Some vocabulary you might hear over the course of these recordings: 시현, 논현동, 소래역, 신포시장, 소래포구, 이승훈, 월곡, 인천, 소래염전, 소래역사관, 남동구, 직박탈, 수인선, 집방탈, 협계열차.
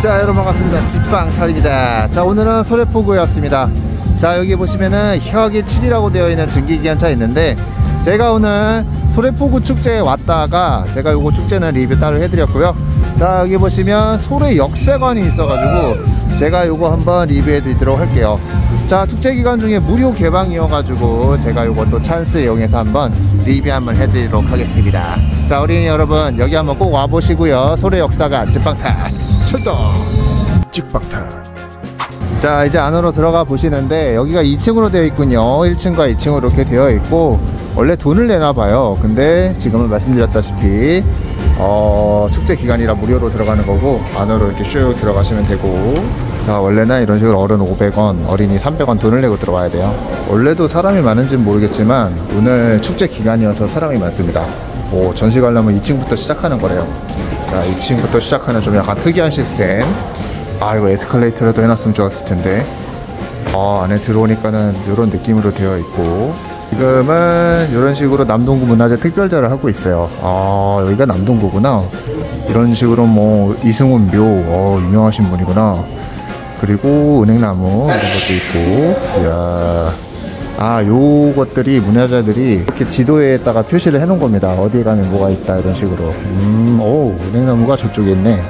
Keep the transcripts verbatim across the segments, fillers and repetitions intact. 자, 여러분 반갑습니다. 직방탈입니다. 자, 오늘은 소래포구에 왔습니다. 자, 여기 보시면은 혁이 칠이라고 되어 있는 증기기관차 있는데, 제가 오늘 소래포구 축제에 왔다가 제가 요거 축제는 리뷰 따로 해드렸고요. 자, 여기 보시면 소래역사관이 있어가지고 제가 요거 한번 리뷰해 드리도록 할게요. 자, 축제 기간 중에 무료 개방이어가지고 제가 요것도 찬스 이용해서 한번 리뷰 한번 해드리도록 하겠습니다. 자, 어린이 여러분, 여기 한번 꼭 와보시고요. 소래역사관 집방탈 출동! 직박탈. 자, 이제 안으로 들어가 보시는데, 여기가 이 층으로 되어 있군요. 일 층과 이 층으로 이렇게 되어 있고, 원래 돈을 내나 봐요. 근데 지금은 말씀드렸다시피 어, 축제 기간이라 무료로 들어가는 거고, 안으로 이렇게 쭉 들어가시면 되고. 자, 원래는 이런 식으로 어른 오백 원, 어린이 삼백 원 돈을 내고 들어와야 돼요. 원래도 사람이 많은지는 모르겠지만 오늘 축제 기간이어서 사람이 많습니다. 오, 전시 가려면 이 층부터 시작하는 거래요. 자, 이 층부터 시작하는 좀 약간 특이한 시스템. 아, 이거 에스컬레이터라도 해놨으면 좋았을 텐데. 아, 안에 들어오니까는 이런 느낌으로 되어 있고, 지금은 이런 식으로 남동구 문화재 특별제를 하고 있어요. 아, 여기가 남동구구나. 이런 식으로 뭐 이승훈 묘, 어, 유명하신 분이구나. 그리고 은행나무 이런 것도 있고. 이야, 아, 요것들이 문화재들이 이렇게 지도에다가 표시를 해놓은 겁니다. 어디에 가면 뭐가 있다 이런 식으로. 음, 오, 은행나무가 저쪽에 있네.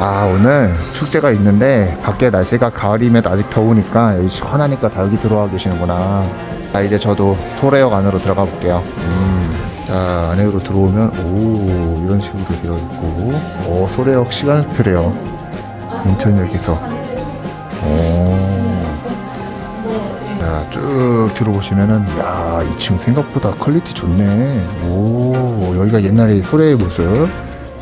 아, 오늘 축제가 있는데 밖에 날씨가 가을이면 아직 더우니까 여기 시원하니까 다 여기 들어와 계시는구나. 자, 이제 저도 소래역 안으로 들어가 볼게요. 음, 자, 안으로 들어오면 오, 이런 식으로 되어 있고. 오, 소래역 시간표래요. 인천역에서. 오. 자, 쭉 들어보시면은, 야, 이 층 생각보다 퀄리티 좋네. 오, 여기가 옛날에 소래의 모습.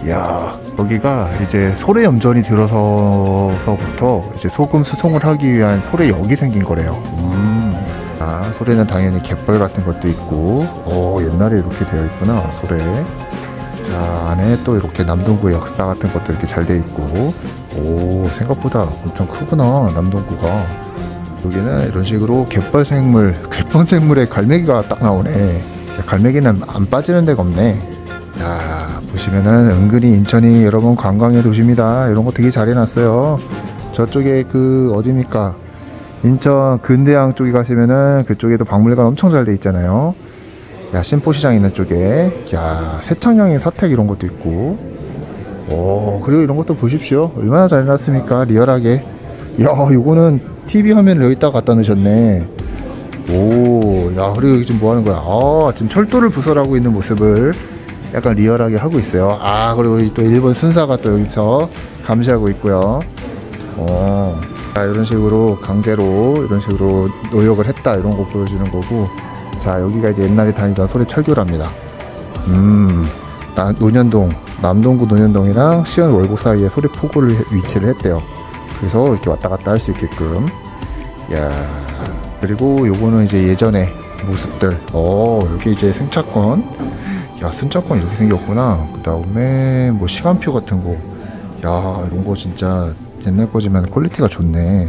야, 여기가 이제 소래염전이 들어서서부터 이제 소금 수송을 하기 위한 소래역이 생긴 거래요. 음. 아, 소래는 당연히 갯벌 같은 것도 있고. 오, 옛날에 이렇게 되어 있구나, 소래. 자, 안에 또 이렇게 남동구 역사 같은 것도 이렇게 잘 되어 있고. 오, 생각보다 엄청 크구나, 남동구가. 여기는 이런 식으로 갯벌 생물, 갯벌 생물에 갈매기가 딱 나오네. 갈매기는 안 빠지는 데가 없네. 자, 보시면은 은근히 인천이 여러분 관광의 도시입니다. 이런 거 되게 잘 해놨어요. 저쪽에 그 어디입니까? 인천 근대항 쪽에 가시면은 그쪽에도 박물관 엄청 잘 돼 있잖아요. 야, 신포시장 있는 쪽에. 야, 세창형의 사택 이런 것도 있고. 오, 그리고 이런 것도 보십시오. 얼마나 잘 해놨습니까? 리얼하게. 야, 요거는 티비 화면을 여기다가 갖다 놓으셨네. 오, 야, 그리고 여기 지금 뭐 하는 거야? 아, 지금 철도를 부설하고 있는 모습을 약간 리얼하게 하고 있어요. 아, 그리고 또 일본 순사가 또 여기서 감시하고 있고요. 어. 자, 이런 식으로 강제로 이런 식으로 노역을 했다 이런 거 보여주는 거고. 자, 여기가 이제 옛날에 다니던 소래 철교랍니다. 음, 나, 논현동, 남동구 논현동이랑 시현 월곡 사이에 소래 포구를 위치를 했대요. 그래서 이렇게 왔다 갔다 할 수 있게끔. 야, 그리고 요거는 이제 예전의 모습들. 어, 여기 이제 승차권. 야, 승차권 이렇게 생겼구나. 그 다음에 뭐 시간표 같은 거. 야, 이런 거 진짜 옛날 거지만 퀄리티가 좋네.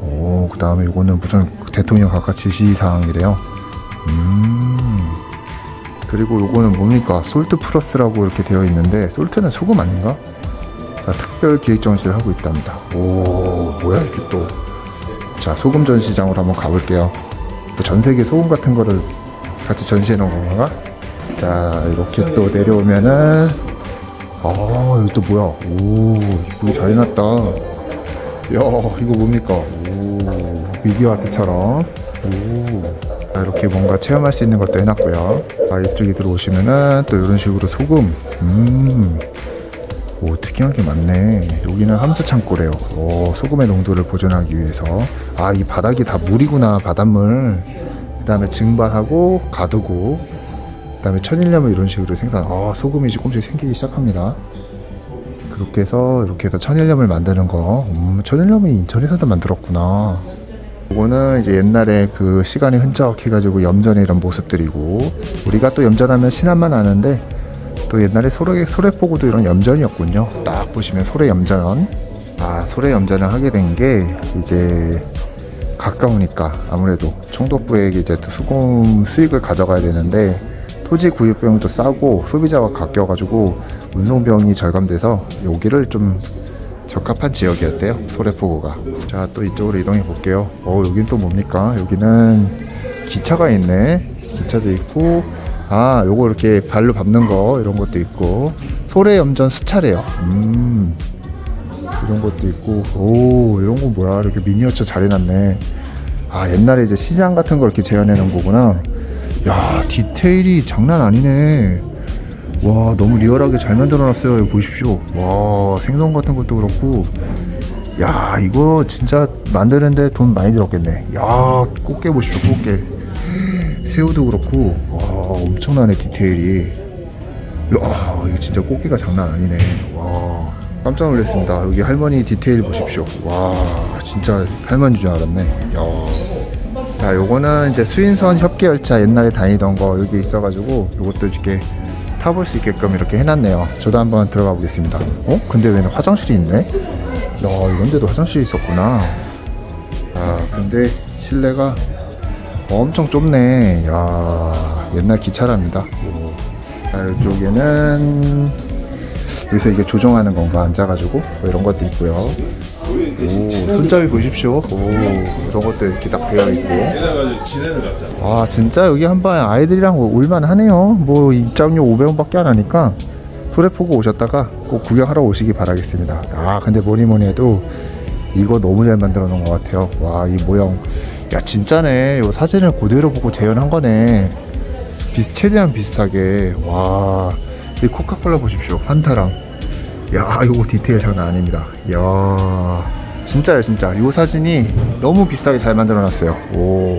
오, 그 다음에 이거는 무슨 대통령 각하 지시사항이래요. 음. 그리고 이거는 뭡니까? 솔트 플러스라고 이렇게 되어 있는데, 솔트는 소금 아닌가? 자, 특별 기획 전시를 하고 있답니다. 오, 뭐야 이게 또. 자, 소금 전시장으로 한번 가볼게요. 뭐 전 세계 소금 같은 거를 같이 전시해 놓은 건가? 자, 이렇게 또 내려오면은. 아, 이거 또 뭐야? 오, 이쁘게 잘 해놨다. 야, 이거 뭡니까? 오, 미디어 아트처럼. 오, 이렇게 뭔가 체험할 수 있는 것도 해놨고요. 아, 이쪽에 들어오시면은 또 이런 식으로 소금. 음, 오, 특이한 게 많네. 여기는 함수 창고래요. 오, 소금의 농도를 보존하기 위해서. 아, 이 바닥이 다 물이구나, 바닷물. 그 다음에 증발하고 가두고. 그 다음에 천일염을 이런 식으로 생산. 아, 소금이 조금씩 생기기 시작합니다. 그렇게 해서 이렇게 해서 천일염을 만드는 거. 음, 천일염이 인천에서도 만들었구나. 이거는 이제 옛날에 그 시간이 흔적해가지고 염전의 이런 모습들이고, 우리가 또 염전하면 신안만 아는데 또 옛날에 소래, 소래포구도 이런 염전이었군요. 딱 보시면 소래염전. 아, 소래염전을 하게 된 게 이제 가까우니까 아무래도 총독부에게 이제 또 수금 수익을 가져가야 되는데, 토지 구입비용도 싸고 소비자와 깎여가지고 운송비용이 절감돼서 여기를 좀 적합한 지역이었대요, 소래포구가. 자, 또 이쪽으로 이동해 볼게요. 어, 여긴 또 뭡니까? 여기는 기차가 있네. 기차도 있고, 아, 요거 이렇게 발로 밟는 거, 이런 것도 있고. 소래염전 수차래요. 음, 이런 것도 있고. 오, 이런 거 뭐야? 이렇게 미니어처 잘 해놨네. 아, 옛날에 이제 시장 같은 걸 이렇게 재현해 놓은 거구나. 야, 디테일이 장난 아니네. 와, 너무 리얼하게 잘 만들어 놨어요. 여기 보십시오. 와, 생선 같은 것도 그렇고. 야, 이거 진짜 만드는데 돈 많이 들었겠네. 야, 꽃게 보십시오, 꽃게. 새우도 그렇고. 와, 엄청나네, 디테일이. 야, 이거 진짜 꽃게가 장난 아니네. 와, 깜짝 놀랐습니다. 여기 할머니 디테일 보십시오. 와, 진짜 할머니인 줄 알았네. 야. 자, 요거는 이제 수인선 협계열차 옛날에 다니던 거 여기 있어가지고 요것도 이렇게 타볼 수 있게끔 이렇게 해놨네요. 저도 한번 들어가 보겠습니다. 어? 근데 왜 화장실이 있네? 야, 이런데도 화장실이 있었구나. 아, 근데 실내가 엄청 좁네. 야, 옛날 기차랍니다. 자, 이쪽에는 여기서 이게 조정하는 건가, 앉아가지고 뭐 이런 것도 있고요. 오, 손잡이 보십시오. 오, 이런 것도 이렇게 딱 되어 있고. 와, 진짜 여기 한번 아이들이랑 올만 하네요. 뭐 입장료 오백 원밖에 안 하니까 소래포구 오셨다가 꼭 구경하러 오시기 바라겠습니다. 아, 근데 뭐니 뭐니 해도 이거 너무 잘 만들어 놓은 것 같아요. 와, 이 모형. 야, 진짜네. 요 사진을 그대로 보고 재현한 거네. 비스체리랑 비슷하게. 와, 이 코카콜라 보십시오. 판타랑. 야, 요거 디테일 장난 아닙니다. 야, 진짜요, 진짜. 요 사진이 너무 비슷하게 잘 만들어놨어요. 오.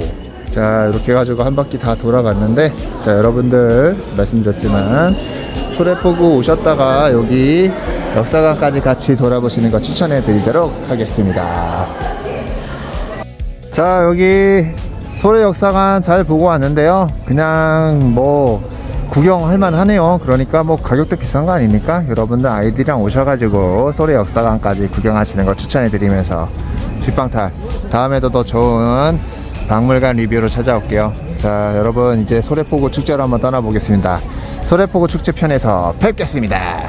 자, 이렇게 해가지고 한 바퀴 다 돌아갔는데, 자, 여러분들 말씀드렸지만 소래포구 오셨다가 여기 역사관까지 같이 돌아보시는 거 추천해드리도록 하겠습니다. 자, 여기 소래역사관 잘 보고 왔는데요. 그냥 뭐 구경할 만하네요. 그러니까 뭐 가격도 비싼 거 아니니까 여러분들 아이들이랑 오셔가지고 소래 역사관까지 구경하시는 거 추천해드리면서 집방탈 다음에도 더 좋은 박물관 리뷰로 찾아올게요. 자, 여러분 이제 소래포구 축제로 한번 떠나보겠습니다. 소래포구 축제 편에서 뵙겠습니다.